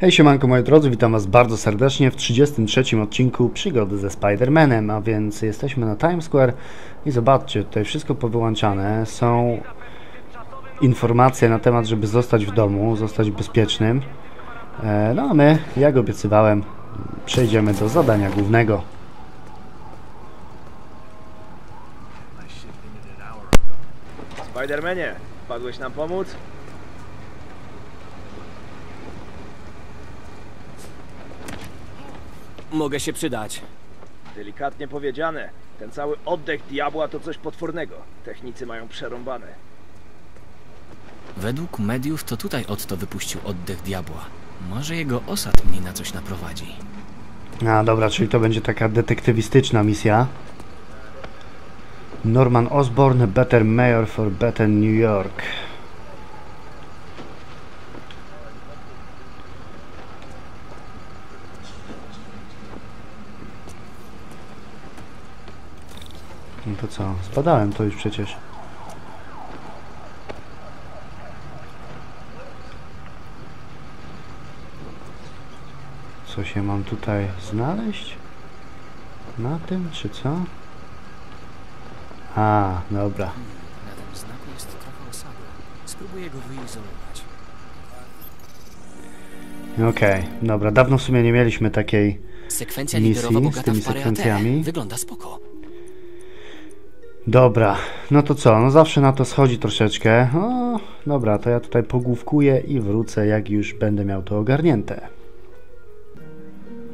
Hej siemanko moi drodzy, witam was bardzo serdecznie w 33 odcinku Przygody ze Spider-Manem, a więc jesteśmy na Times Square i zobaczcie, tutaj wszystko powyłączane, są informacje na temat, żeby zostać w domu, zostać bezpiecznym. No a my, jak obiecywałem, przejdziemy do zadania głównego. Spider-Manie, wpadłeś nam pomóc? Mogę się przydać. Delikatnie powiedziane. Ten cały oddech diabła to coś potwornego. Technicy mają przerąbane. Według mediów to tutaj Otto wypuścił oddech diabła. Może jego osad mnie na coś naprowadzi. A dobra, czyli to będzie taka detektywistyczna misja. Norman Osborn, Better Mayor for Better New York. No to co? Zbadałem to już przecież. Co się mam tutaj znaleźć? Na tym, czy co? A, dobra. Na tym znaku jest trochę osady. Spróbuję go wyizolować. Okej, dobra. Dawno w sumie nie mieliśmy takiej misji z tymi sekwencjami. Wygląda spoko. Dobra, no to co? No zawsze na to schodzi troszeczkę. O, dobra, to ja tutaj pogłówkuję i wrócę, jak już będę miał to ogarnięte.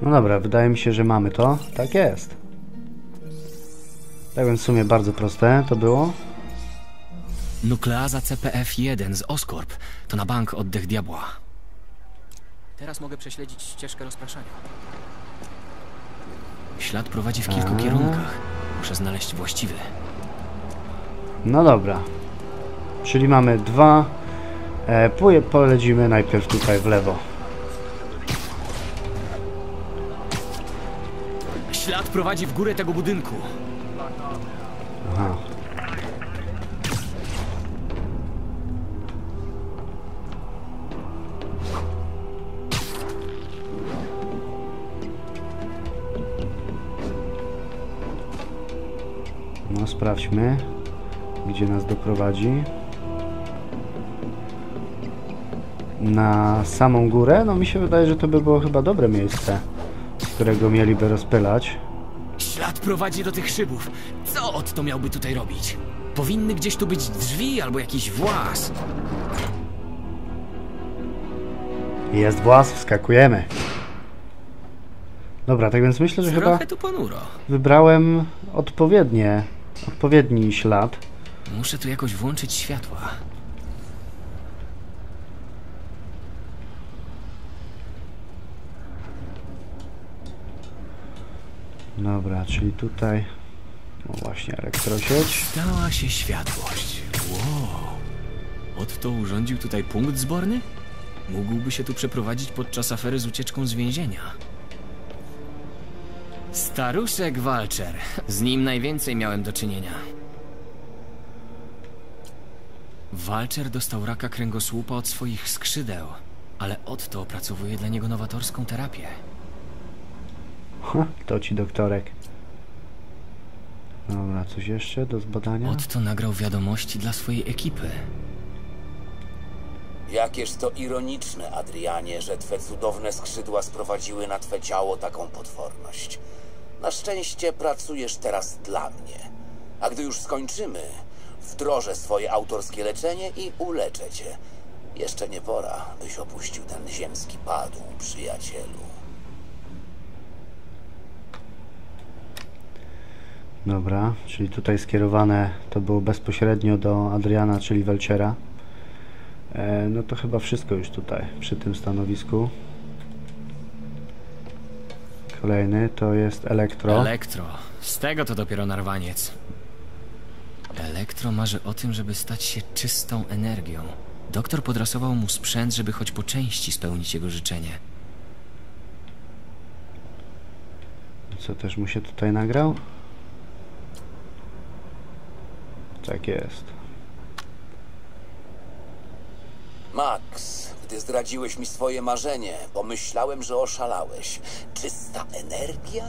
No dobra, wydaje mi się, że mamy to. Tak jest. Tak więc w sumie bardzo proste to było. Nukleaza CPF-1 z Oscorp. To na bank oddech diabła. Teraz mogę prześledzić ścieżkę rozpraszania. Ślad prowadzi w kilku kierunkach. Muszę znaleźć właściwy. No dobra, czyli mamy dwa, polecimy najpierw tutaj w lewo. Ślad prowadzi w górę tego budynku. Aha. No sprawdźmy, gdzie nas doprowadzi. Na samą górę? No mi się wydaje, że to by było chyba dobre miejsce, z którego mieliby rozpylać. Ślad prowadzi do tych szybów. Co Otto miałby tutaj robić? Powinny gdzieś tu być drzwi albo jakiś właz. Jest właz, wskakujemy. Dobra, tak więc myślę, że chyba wybrałem odpowiedni ślad. Muszę tu jakoś włączyć światła. Dobra, czyli tutaj... O właśnie, elektrosieć. Stała się światłość. Wow. Otto urządził tutaj punkt zborny? Mógłby się tu przeprowadzić podczas afery z ucieczką z więzienia. Staruszek Walczer. Z nim najwięcej miałem do czynienia. Walczer dostał raka kręgosłupa od swoich skrzydeł, ale Otto opracowuje dla niego nowatorską terapię. Ha, to ci doktorek. Dobra, coś jeszcze do zbadania? Otto nagrał wiadomości dla swojej ekipy. Jakież to ironiczne, Adrianie, że twe cudowne skrzydła sprowadziły na twe ciało taką potworność. Na szczęście pracujesz teraz dla mnie. A gdy już skończymy, wdrożę swoje autorskie leczenie i uleczę cię. Jeszcze nie pora, byś opuścił ten ziemski padł, przyjacielu. Dobra, czyli tutaj skierowane to było bezpośrednio do Adriana, czyli Walchera. No to chyba wszystko już tutaj, przy tym stanowisku. Kolejny to jest Elektro. Elektro. Z tego to dopiero narwaniec. Elektro marzy o tym, żeby stać się czystą energią. Doktor podrasował mu sprzęt, żeby choć po części spełnić jego życzenie. Co też mu się tutaj nagrał? Tak jest. Max, Gdy zdradziłeś mi swoje marzenie, pomyślałem, że oszalałeś. Czysta energia?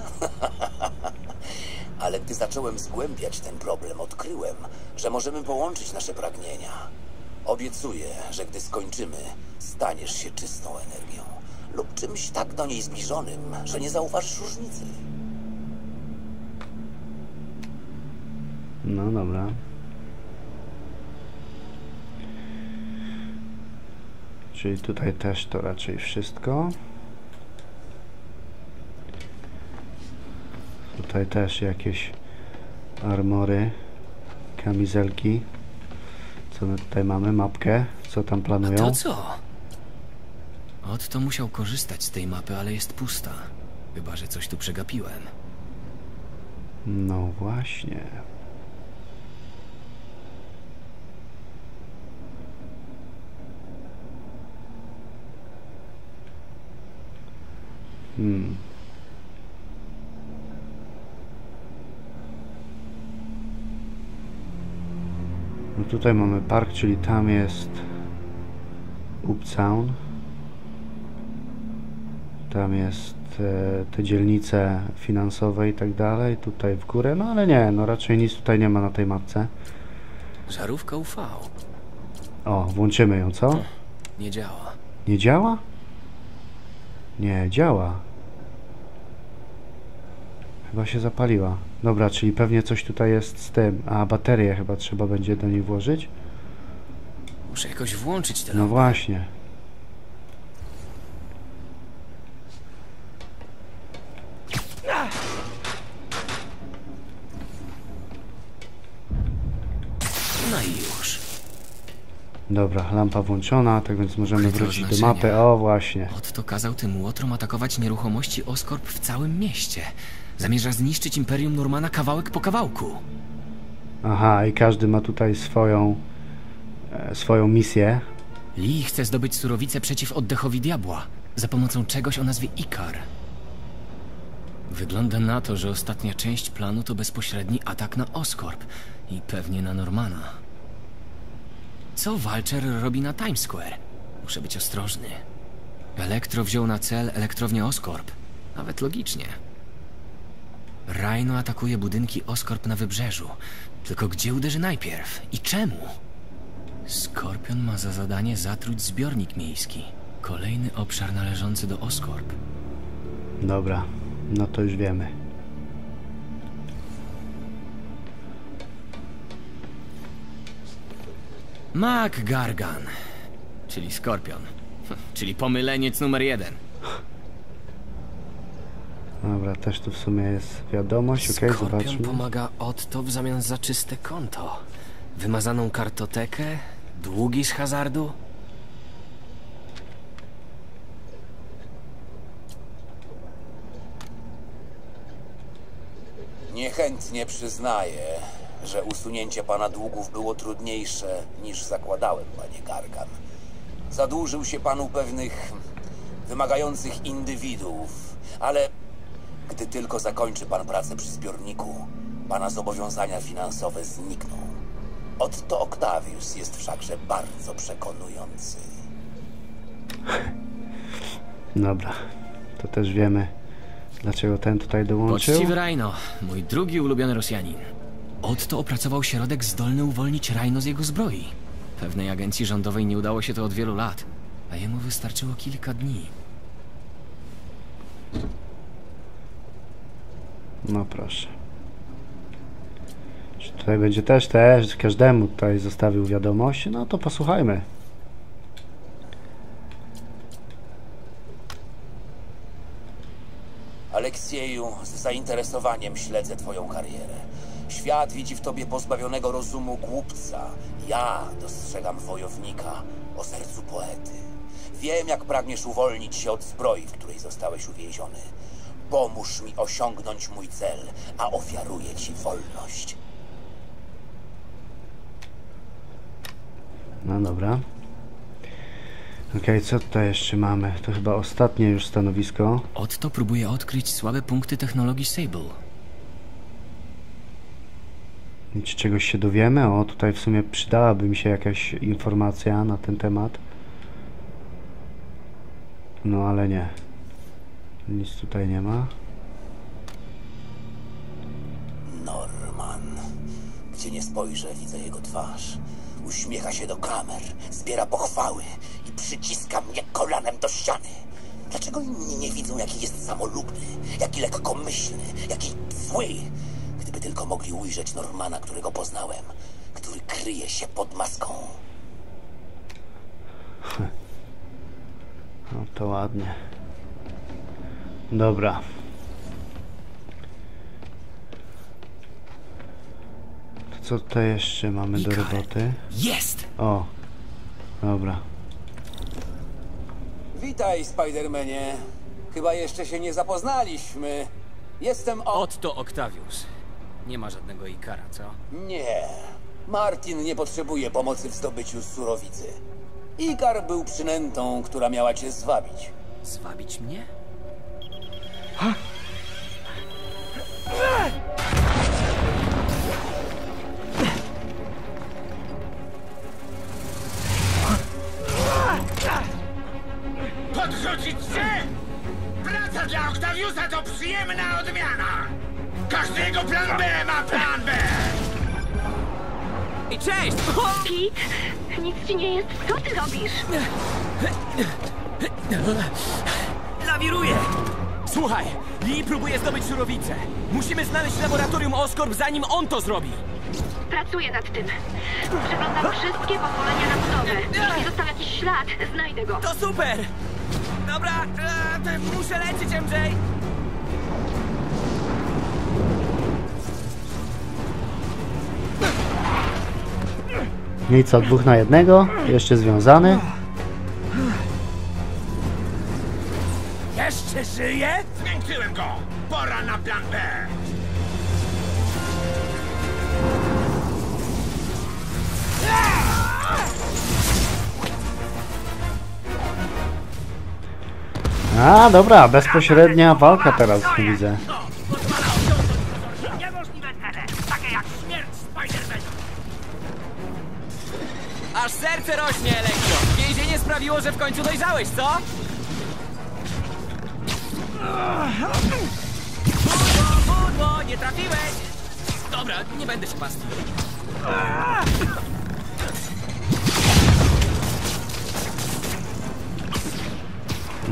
Ale gdy zacząłem zgłębiać ten problem, odkryłem, że możemy połączyć nasze pragnienia. Obiecuję, że gdy skończymy, staniesz się czystą energią. Lub czymś tak do niej zbliżonym, że nie zauważysz różnicy. No dobra. Czyli tutaj też to raczej wszystko. Tutaj też jakieś armory, kamizelki. Co my tutaj mamy? Mapkę. Co tam planują? A to co? Otto musiał korzystać z tej mapy, ale jest pusta. Chyba że coś tu przegapiłem. No właśnie. No tutaj mamy park, czyli tam jest Uptown. Tam jest te dzielnice finansowe i tak dalej. Tutaj w górę, no ale nie, no raczej nic tutaj nie ma na tej mapce. Żarówka UV. O, włączymy ją, co? Nie działa. Nie działa? Nie, działa. Chyba się zapaliła. Dobra, czyli pewnie coś tutaj jest z tym. A baterię chyba trzeba będzie do niej włożyć. Muszę jakoś włączyć telefon. No właśnie. No i już. Dobra, lampa włączona, tak więc możemy wrócić do mapy. O, właśnie. Otto kazał tym łotrom atakować nieruchomości Oscorp w całym mieście. Zamierza zniszczyć Imperium Normana kawałek po kawałku. Aha, i każdy ma tutaj swoją misję. Lee chce zdobyć surowicę przeciw oddechowi diabła za pomocą czegoś o nazwie Ikar. Wygląda na to, że ostatnia część planu to bezpośredni atak na Oscorp i pewnie na Normana. Co Walczer robi na Times Square? Muszę być ostrożny. Elektro wziął na cel elektrownię Oscorp. Nawet logicznie. Rhino atakuje budynki Oscorp na wybrzeżu. Tylko gdzie uderzy najpierw? I czemu? Scorpion ma za zadanie zatruć zbiornik miejski. Kolejny obszar należący do Oscorp. Dobra, no to już wiemy. Mac Gargan, czyli Skorpion, czyli pomyleniec numer 1. Dobra, też tu w sumie jest wiadomość, okej, okay, zobaczmy. Skorpion pomaga Otto w zamian za czyste konto, wymazaną kartotekę, długi z hazardu. Niechętnie przyznaję, że usunięcie pana długów było trudniejsze niż zakładałem, panie Gargan. Zadłużył się panu pewnych wymagających indywiduów, ale gdy tylko zakończy pan pracę przy zbiorniku, pana zobowiązania finansowe znikną. Otto Octavius jest wszakże bardzo przekonujący. Dobra, to też wiemy, dlaczego ten tutaj dołączył. Poczciwy Rhino, mój drugi ulubiony Rosjanin. Otto opracował środek zdolny uwolnić Rhino z jego zbroi. Pewnej agencji rządowej nie udało się to od wielu lat, a jemu wystarczyło kilka dni. No proszę. Czy tutaj będzie też każdemu tutaj zostawił wiadomość? No to posłuchajmy. Aleksieju, z zainteresowaniem śledzę twoją karierę. Świat widzi w tobie pozbawionego rozumu głupca. Ja dostrzegam wojownika o sercu poety. Wiem, jak pragniesz uwolnić się od zbroi, w której zostałeś uwięziony. Pomóż mi osiągnąć mój cel, a ofiaruję ci wolność. No dobra. Okej, co tutaj jeszcze mamy? To chyba ostatnie już stanowisko. Otto próbuje odkryć słabe punkty technologii Sable. I czy czegoś się dowiemy? O, tutaj w sumie przydałaby mi się jakaś informacja na ten temat. No ale nie. Nic tutaj nie ma. Norman. Gdzie nie spojrzę, widzę jego twarz. Uśmiecha się do kamer, zbiera pochwały i przyciska mnie kolanem do ściany. Dlaczego inni nie widzą, jaki jest samolubny, jaki lekkomyślny, jaki zły? Gdyby tylko mogli ujrzeć Normana, którego poznałem, który kryje się pod maską. No to ładnie. Dobra. To co tutaj jeszcze mamy do roboty? Jest! O, dobra. Witaj, Spider-Manie. Chyba jeszcze się nie zapoznaliśmy. Jestem Otto Octavius. Nie ma żadnego Ikara, co? Nie. Martin nie potrzebuje pomocy w zdobyciu surowicy. Ikar był przynętą, która miała cię zwabić. Zwabić mnie? Ha! Podrzucić się? Praca dla Octaviusa to przyjemna odmiana! Każdego plan B ma plan B! I cześć! Pete, nic ci nie jest. Co ty robisz? Lawiruję! Słuchaj, Lee próbuje zdobyć surowicę. Musimy znaleźć laboratorium Oscorp, zanim on to zrobi. Pracuję nad tym. Przeglądam wszystkie pozwolenia na budowę. Jeśli został jakiś ślad, znajdę go. To super! Dobra, to muszę lecieć, MJ. No i co, 2 na 1, jeszcze związany. Jeszcze żyje? Zmiękczyłem go! Pora na plan B! A, dobra, bezpośrednia walka teraz widzę. Aż serce rośnie, Elektro! Więzienie sprawiło, że w końcu dojrzałeś, co? Budło, nie trafiłeś! Dobra, nie będę się pastwił.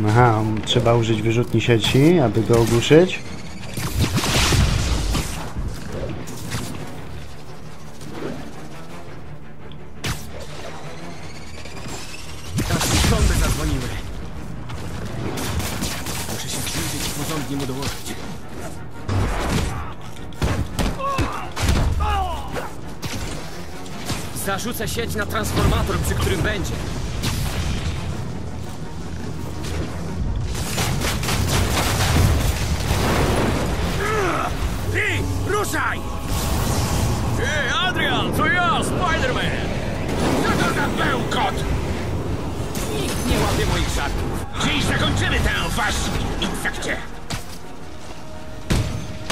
Aha, trzeba użyć wyrzutni sieci, aby go ogłuszyć. Zarzucę sieć na transformator, przy którym będzie. Ty, ruszaj! Ej, Adrian, to ja, Spider-Man! Co to za bełkot? Nikt nie łapie moich żartów. Dziś zakończymy tę wasz infekcję.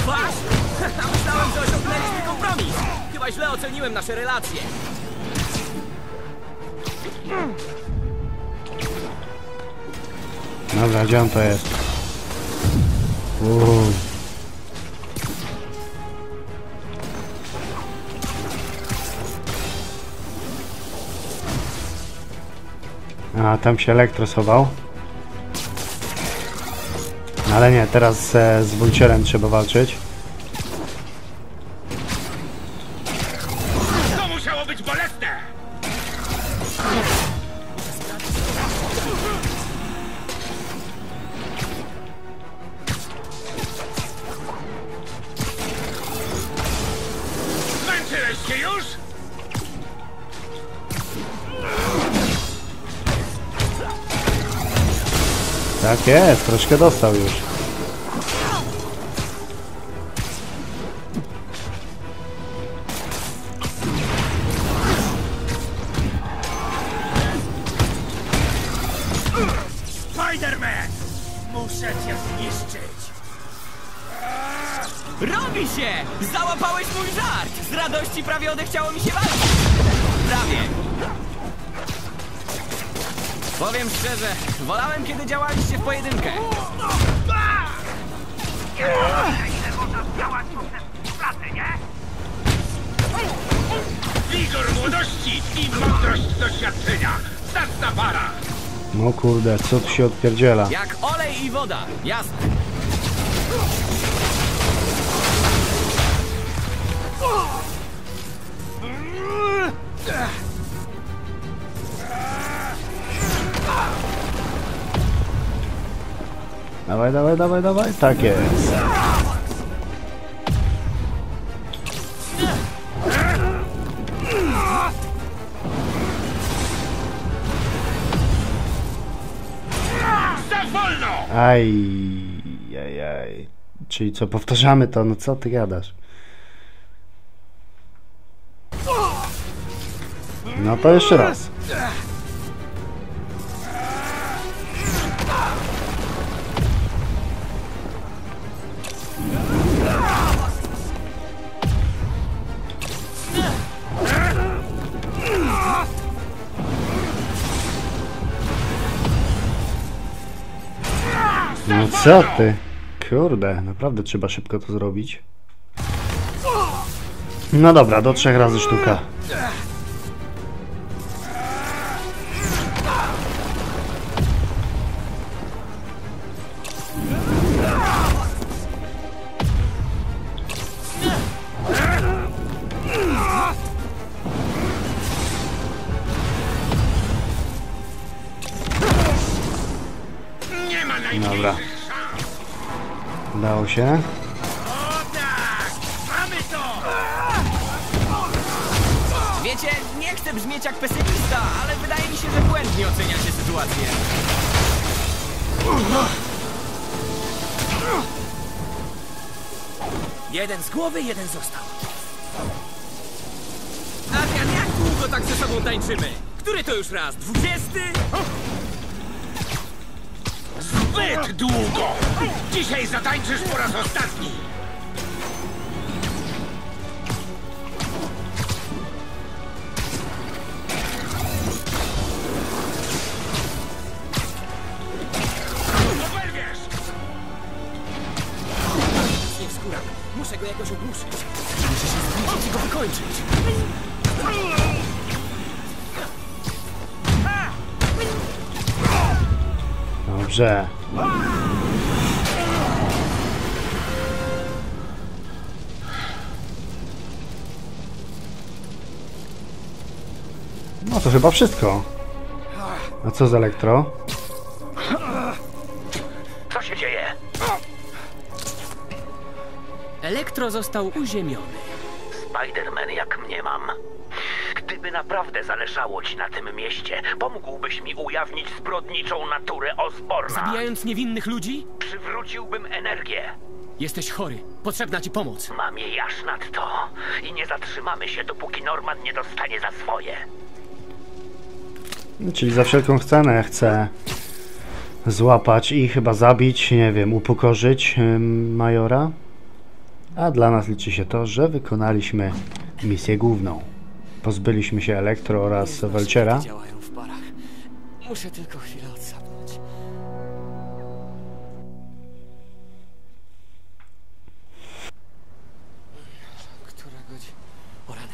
Wasz? Myślałem, że osiągnęliśmy kompromis. Chyba źle oceniłem nasze relacje. Dobra, gdzie on to jest? A, tam się Elektro schował. Ale nie, teraz z Vulturem trzeba walczyć. To musiało być bolesne! Męczyłeś się już? Tak jest, troszkę dostał już. Spider-Man! Muszę cię zniszczyć! Robi się! Załapałeś mój żart! Z radości prawie odechciało mi się walczyć! Prawie! Powiem szczerze, wolałem, kiedy działaliście pojedynkę! Ile można zdziałać poprzez współpracę, nie? Wigor młodości i mądrość doświadczenia! Zacna para! No kurde, co tu się odpierdziela? Jak olej i woda, jasne! Dawaj, dawaj, dawaj, dawaj, tak jest. Aj, aj, aj. Czyli co, powtarzamy to? No co ty gadasz? No to jeszcze raz. No co ty? Kurde, naprawdę trzeba szybko to zrobić. No dobra, do 3 razy sztuka. Dobra. Udało się. Mamy to! Wiecie, nie chcę brzmieć jak pesymista, ale wydaje mi się, że błędnie oceniacie sytuację. Jeden z głowy, jeden został. Adrian, jak długo tak ze sobą tańczymy? Który to już raz? 20? Zbyt długo! Dzisiaj zatańczysz po raz ostatni! Oberwiesz! Nie wskuram. Muszę go jakoś ogłuszyć. Muszę się zbliżyć i go wykończyć. Dobrze. No to chyba wszystko. A co z Elektro? Co się dzieje? Elektro został uziemiony. Spider-Man, jak mniemam. Gdyby naprawdę zależało ci na tym mieście, pomógłbyś mi ujawnić zbrodniczą naturę Osborna. Zabijając niewinnych ludzi? Przywróciłbym energię. Jesteś chory. Potrzebna ci pomoc. Mam jej aż nadto. I nie zatrzymamy się, dopóki Norman nie dostanie za swoje. Czyli za wszelką cenę chcę złapać i chyba zabić, nie wiem, upokorzyć Majora. A dla nas liczy się to, że wykonaliśmy misję główną. Pozbyliśmy się Elektro oraz Vulture'a. Muszę tylko chwilę odsapnąć. Która godzina? O rany.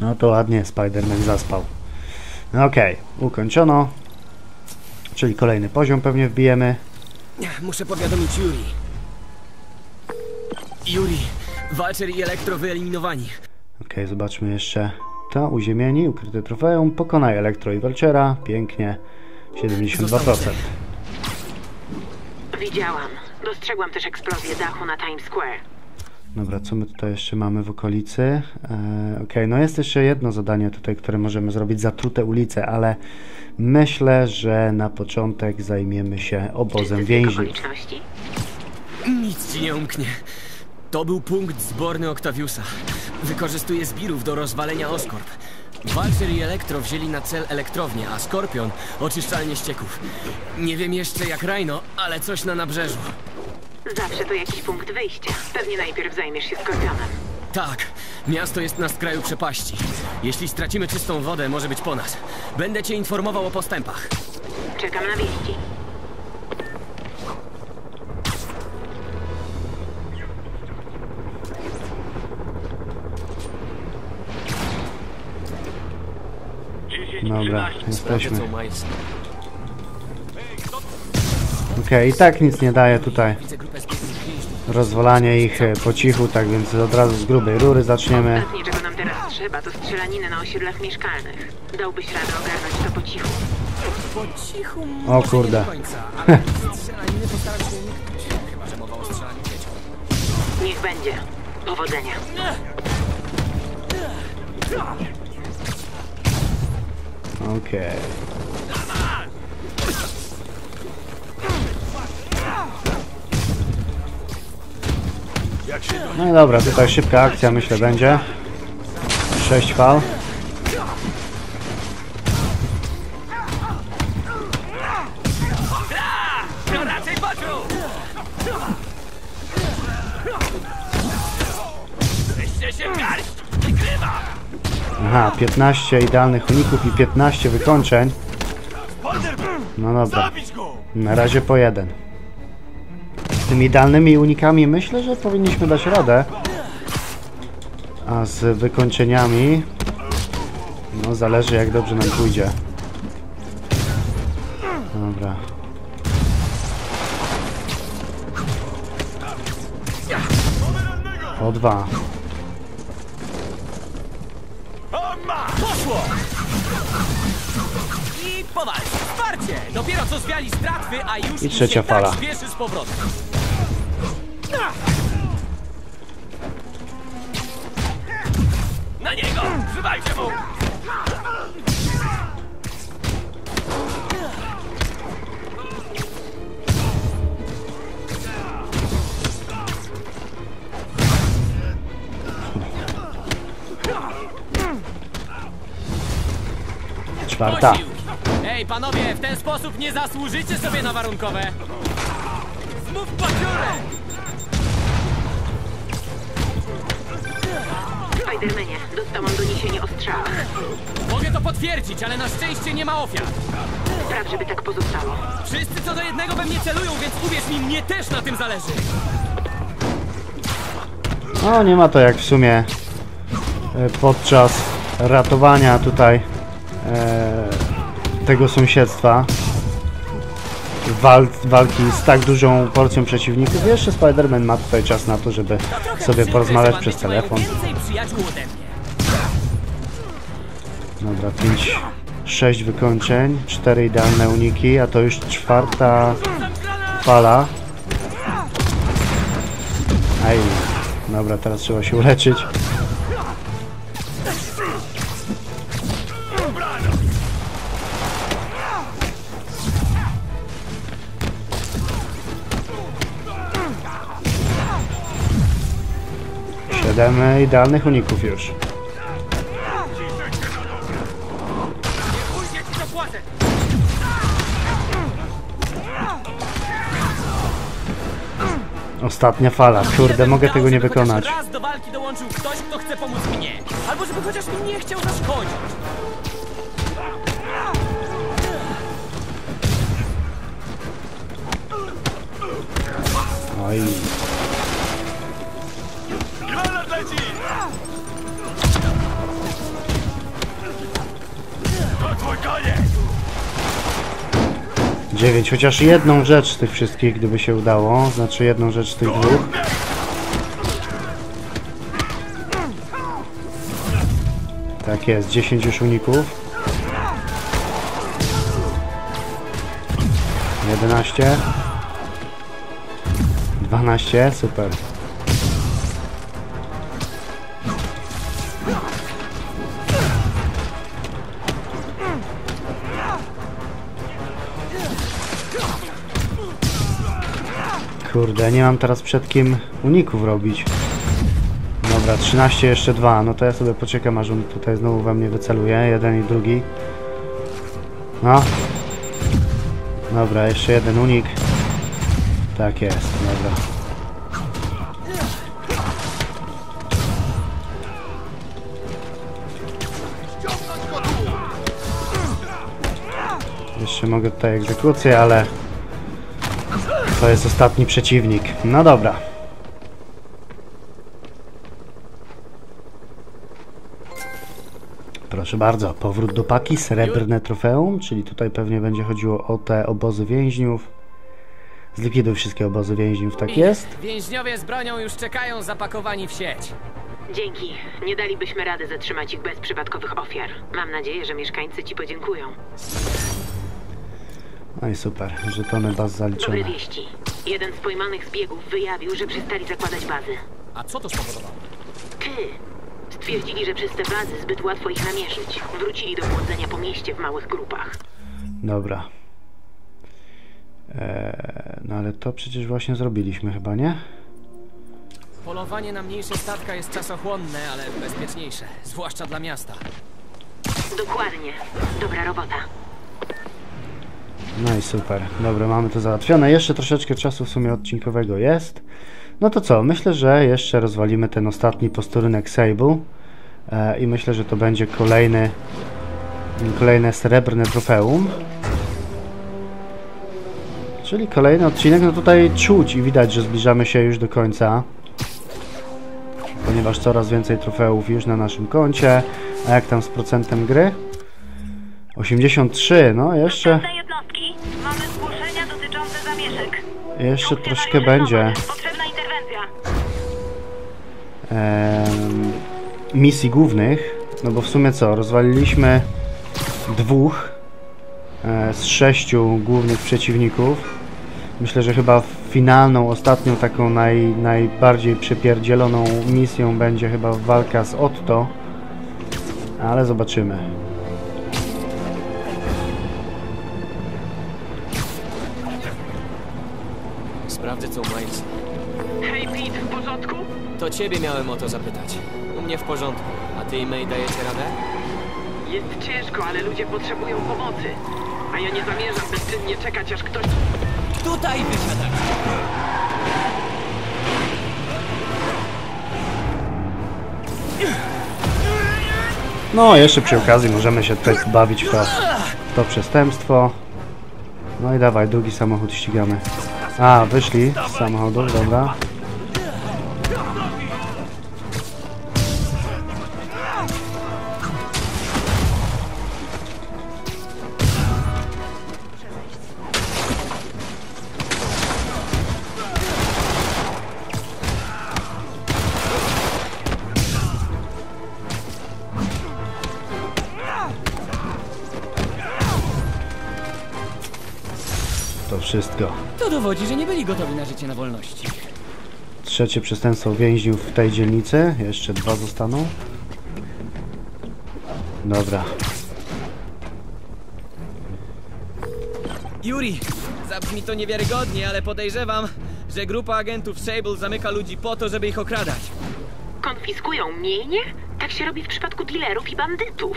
No to ładnie Spider-Man zaspał. No okej, ukończono. Czyli kolejny poziom pewnie wbijemy. Muszę powiadomić Yuri. Yuri. Walczer i Elektro wyeliminowani. Okej, zobaczmy jeszcze. To uziemieni, ukryte trofeum, pokonaj Elektro i Walczera. Pięknie. 72%. Widziałam. Dostrzegłam też eksplozję dachu na Times Square. Dobra, co my tutaj jeszcze mamy w okolicy? Okej, no jest jeszcze jedno zadanie tutaj, które możemy zrobić. Zatrute ulice, ale myślę, że na początek zajmiemy się obozem więźniów. Nic ci nie umknie. To był punkt zborny Octaviusa. Wykorzystuje zbirów do rozwalenia Oscorp. Vulture i Elektro wzięli na cel elektrownię, a Scorpion oczyszczalnie ścieków. Nie wiem jeszcze jak Rhino, ale coś na nabrzeżu. Zawsze to jakiś punkt wyjścia. Pewnie najpierw zajmiesz się Skorpionem. Tak, miasto jest na skraju przepaści. Jeśli stracimy czystą wodę, może być po nas. Będę cię informował o postępach. Czekam na wieści. Dobra, jesteśmy. Okej, i tak nic nie daje tutaj rozwalanie ich po cichu, tak więc od razu z grubej rury zaczniemy. Ostatnie, czego nam teraz trzeba, to strzelaniny na osiedlach mieszkalnych. Dałbyś radę ogarnąć to po cichu. Po cichu. O kurde. Niech będzie. Powodzenia. Okej. No i dobra, tutaj szybka akcja, myślę, będzie. 6 fal. Aha, 15 idealnych uników i 15 wykończeń. No dobra. Na razie po jeden. Z tymi idealnymi unikami myślę, że powinniśmy dać radę. A z wykończeniami... No zależy, jak dobrze nam pójdzie. Dobra. O dwa. Dopiero co zwiali z tratwy, a już i trzecia fala. Tak śpieszy z powrotem. Na niego! Trzymajcie mu! Czwarta. Ej, panowie, w ten sposób nie zasłużycie sobie na warunkowe. Zmów po dziurę! Spider-Manie, dostałam doniesienie o strzałach. Mogę to potwierdzić, ale na szczęście nie ma ofiar. Spraw, żeby tak pozostało. Wszyscy co do jednego we mnie celują, więc uwierz mi, mnie też na tym zależy. No, nie ma to jak w sumie podczas ratowania tutaj tego sąsiedztwa, walki z tak dużą porcją przeciwników. Jeszcze Spider-Man ma tutaj czas na to, żeby sobie porozmawiać przez telefon. Dobra, 5, 6 wykończeń, 4 idealne uniki, a to już czwarta fala. Aj, dobra, teraz trzeba się uleczyć. Damy idealnych uników już. Ostatnia fala. Kurde, mogę tego nie wykonać. Raz do walki dołączył ktoś, kto chce pomóc mnie. Albo żeby chociaż mi nie chciał zaszkodzić. Oj. Dziewięć, chociaż jedną rzecz z tych wszystkich, gdyby się udało, znaczy jedną rzecz z tych dwóch. Tak jest, 10 już uników. 11. 12, super. Kurde, nie mam teraz przed kim uników robić. Dobra, 13, jeszcze 2. No to ja sobie poczekam, aż on tutaj znowu we mnie wyceluje. Jeden i drugi. No. Dobra, jeszcze jeden unik. Tak jest, dobra. Jeszcze mogę tutaj egzekucję, ale to jest ostatni przeciwnik. No dobra. Proszę bardzo, powrót do paki, srebrne trofeum, czyli tutaj pewnie będzie chodziło o te obozy więźniów. Zlikwiduj wszystkie obozy więźniów, tak jest. Więźniowie z bronią już czekają zapakowani w sieć. Dzięki. Nie dalibyśmy rady zatrzymać ich bez przypadkowych ofiar. Mam nadzieję, że mieszkańcy ci podziękują. No i super, żetony baz zaliczone. Dobre wieści. Jeden z pojmanych zbiegów wyjawił, że przestali zakładać bazy. A co to spowodowało? Stwierdzili, że przez te bazy zbyt łatwo ich namierzyć. Wrócili do błądzenia po mieście w małych grupach. Dobra. No ale to przecież właśnie zrobiliśmy chyba, nie? Polowanie na mniejsze statka jest czasochłonne, ale bezpieczniejsze. Zwłaszcza dla miasta. Dokładnie. Dobra robota. No i super. Dobra, mamy to załatwione. Jeszcze troszeczkę czasu w sumie odcinkowego jest. No to co? Myślę, że jeszcze rozwalimy ten ostatni posterunek Sable. I myślę, że to będzie kolejne srebrne trofeum. Czyli kolejny odcinek. No tutaj czuć i widać, że zbliżamy się już do końca. Ponieważ coraz więcej trofeów już na naszym koncie. A jak tam z procentem gry? 83, no jeszcze... Mamy zgłoszenia dotyczące zamieszek. Jeszcze troszkę będzie. Potrzebna interwencja. Misji głównych. No bo w sumie co? Rozwaliliśmy dwóch z 6 głównych przeciwników. Myślę, że chyba finalną, ostatnią taką najbardziej przepierdzieloną misją będzie chyba walka z Otto. Ale zobaczymy. Sprawdzę, co u Milesa. Hej, Pete, w porządku? To ciebie miałem o to zapytać. U mnie w porządku. A ty i May dajecie radę? Jest ciężko, ale ludzie potrzebują pomocy. A ja nie zamierzam bezczynnie czekać, aż ktoś... Tutaj wysiadać! No, jeszcze przy okazji możemy się tutaj bawić w to przestępstwo. No i dawaj, drugi samochód ścigamy. A, wyszli z samochodu, dobra. To wszystko. To dowodzi, że nie byli gotowi na życie na wolności. Trzecie przestępstwo więźniów w tej dzielnicy. Jeszcze dwa zostaną. Dobra. Yuri, zabrzmi to niewiarygodnie, ale podejrzewam, że grupa agentów Sable zamyka ludzi po to, żeby ich okradać. Konfiskują mienie? Tak się robi w przypadku dealerów i bandytów.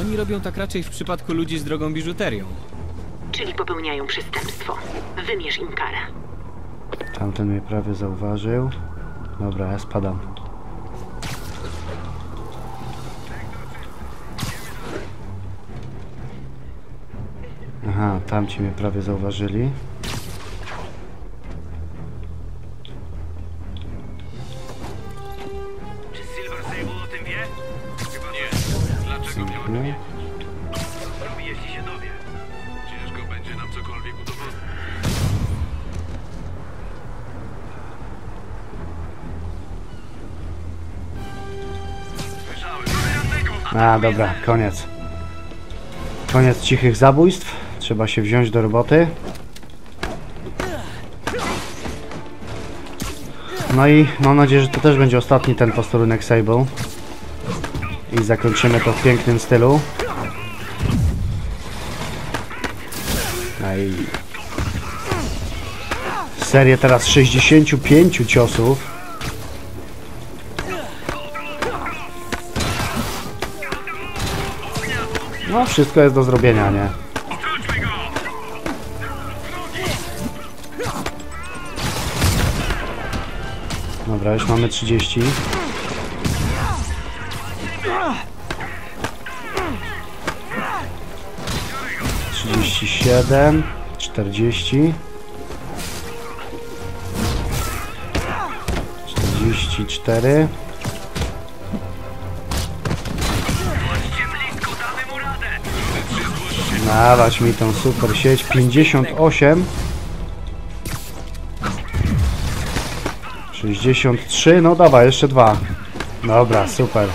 Oni robią tak raczej w przypadku ludzi z drogą biżuterią. Czyli popełniają przestępstwo. Wymierz im karę. Tamten mnie prawie zauważył. Dobra, ja spadam. Aha, tamci mnie prawie zauważyli. Czy Silver Sable o tym wie? Chyba nie. Dlaczego miałby wiedzieć? Jeśli się dowie. Będzie nam cokolwiek udowodnić. A, dobra, koniec. Koniec cichych zabójstw. Trzeba się wziąć do roboty. No i mam nadzieję, że to też będzie ostatni ten posterunek Sable. I zakończymy to w pięknym stylu. Serię teraz 65 ciosów. No, wszystko jest do zrobienia, nie? Dobra, już mamy 30. 37, 40, 44. Dawać mi tą super sieć. 58, 63, no dawaj, jeszcze dwa. Dobra, super.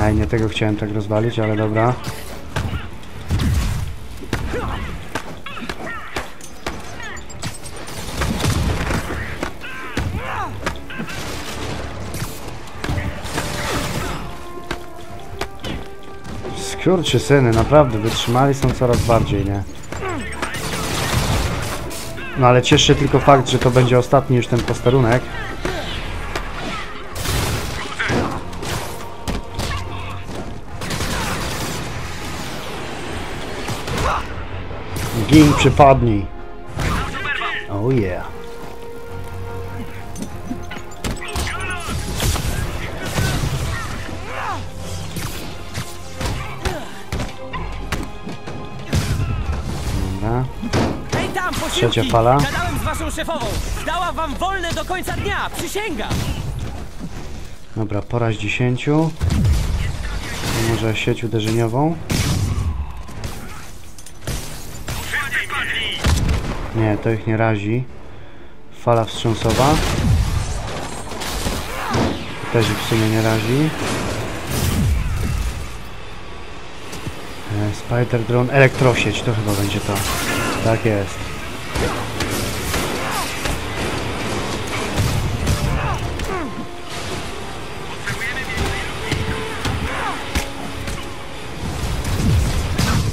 Aj, nie tego chciałem tak rozwalić, ale dobra. Kurczę syny, naprawdę wytrzymali są coraz bardziej, nie? No ale cieszy się tylko fakt, że to będzie ostatni już ten posterunek. Gin, przypadnij. Oh yeah. Trzecia fala. Gadałem z waszą szefową. Dała wam wolne do końca dnia. Przysięgam. Dobra, pora z 10. Może sieć uderzeniową? Nie, to ich nie razi. Fala wstrząsowa. Też ich w sumie nie razi. Spider drone. Elektrosieć. To chyba będzie to. Tak jest.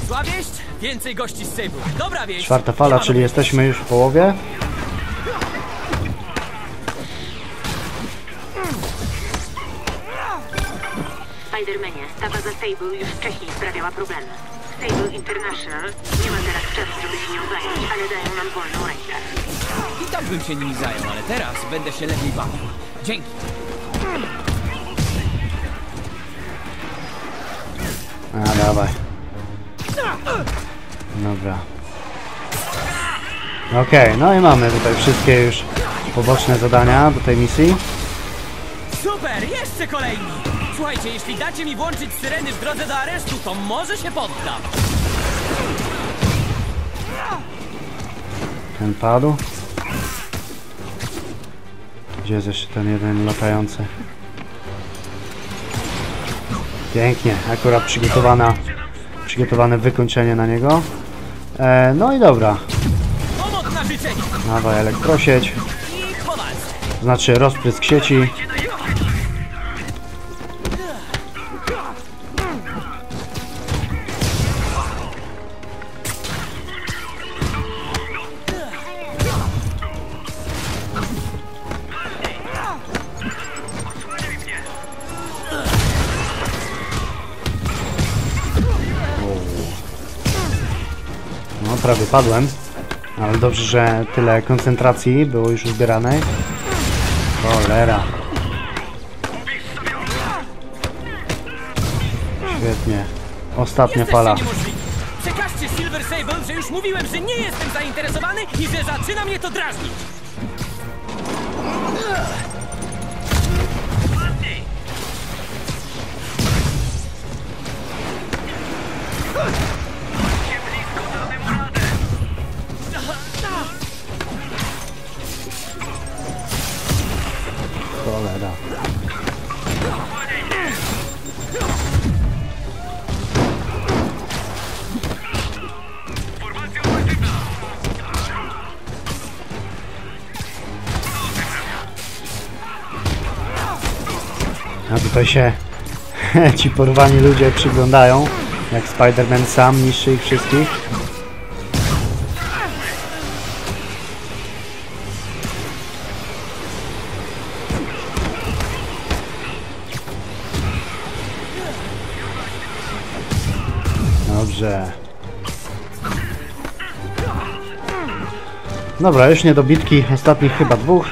Zła wieść? Więcej gości z Sable. Dobra wieść. Czwarta fala, czyli jesteśmy już w połowie. Spider-Manie, stawa za Sable już wcześniej sprawiała problemy. Sable International nie ma teraz czasu, żeby się nią zająć, ale dają nam wolną rękę. I tak bym się nimi zajął, ale teraz będę się lepiej bawił. Dzięki. A, dawaj. Dobra. Okej, no i mamy tutaj wszystkie już poboczne zadania do tej misji. Super, jeszcze kolejni! Słuchajcie, jeśli dacie mi włączyć syreny w drodze do aresztu, to może się poddam. Ten padł. Gdzie jest jeszcze ten jeden latający? Pięknie, akurat przygotowane wykończenie na niego. No i dobra. Pomoc na życzenie. Dawaj elektrosieć. Znaczy rozprysk sieci. Prawie padłem, ale dobrze, że tyle koncentracji było już uzbieranej. Cholera. Świetnie. Ostatnia fala. Przekażcie Silver Sable, że już mówiłem, że nie jestem zainteresowany i że zaczyna mnie to drażnić. A tutaj się ci porwani ludzie przyglądają, jak Spider-Man sam niszczy ich wszystkich. Dobra, już nie do bitki. Ostatnich chyba dwóch.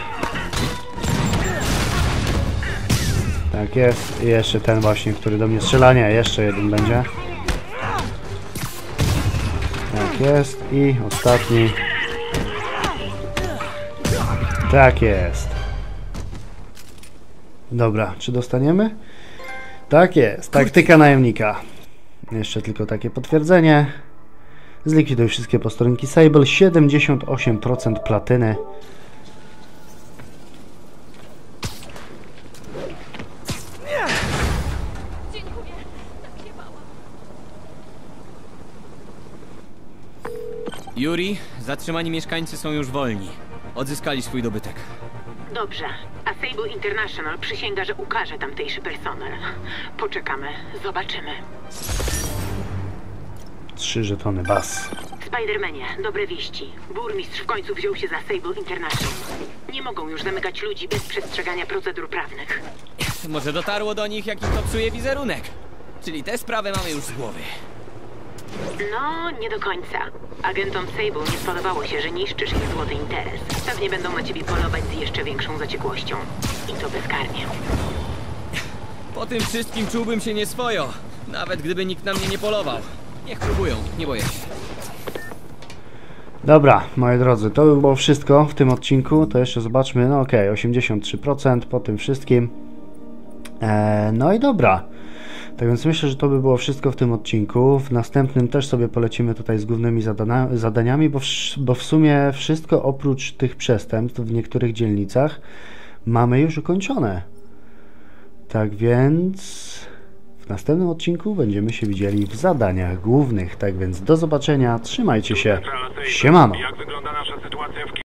Tak jest. I jeszcze ten właśnie, który do mnie strzela. Nie, jeszcze jeden będzie. Tak jest. I ostatni. Tak jest. Dobra, czy dostaniemy? Tak jest. Taktyka najemnika. Jeszcze tylko takie potwierdzenie. Zlikwiduj wszystkie posterunki Sable. 78% platyny. Yuri, zatrzymani mieszkańcy są już wolni. Odzyskali swój dobytek. Dobrze, a Sable International przysięga, że ukaże tamtejszy personel. Poczekamy, zobaczymy. 3 żetony, bas. Spidermanie, dobre wieści. Burmistrz w końcu wziął się za Sable International. Nie mogą już zamykać ludzi bez przestrzegania procedur prawnych. Może dotarło do nich, jaki to psuje wizerunek. Czyli tę sprawę mamy już z głowy. No, nie do końca. Agentom Sable nie spodobało się, że niszczysz ich złoty interes. Pewnie będą na ciebie polować z jeszcze większą zaciekłością. I to bezkarnie. Po tym wszystkim czułbym się nieswojo. Nawet gdyby nikt na mnie nie polował. Niech próbują, nie boję się. Dobra, moi drodzy, to by było wszystko w tym odcinku. To jeszcze zobaczmy, no okej, 83% po tym wszystkim. No i dobra. Tak więc myślę, że to by było wszystko w tym odcinku. W następnym też sobie polecimy tutaj z głównymi zadaniami, bo w sumie wszystko oprócz tych przestępstw w niektórych dzielnicach mamy już ukończone. Tak więc w następnym odcinku będziemy się widzieli w zadaniach głównych. Tak więc do zobaczenia, trzymajcie się, siemano!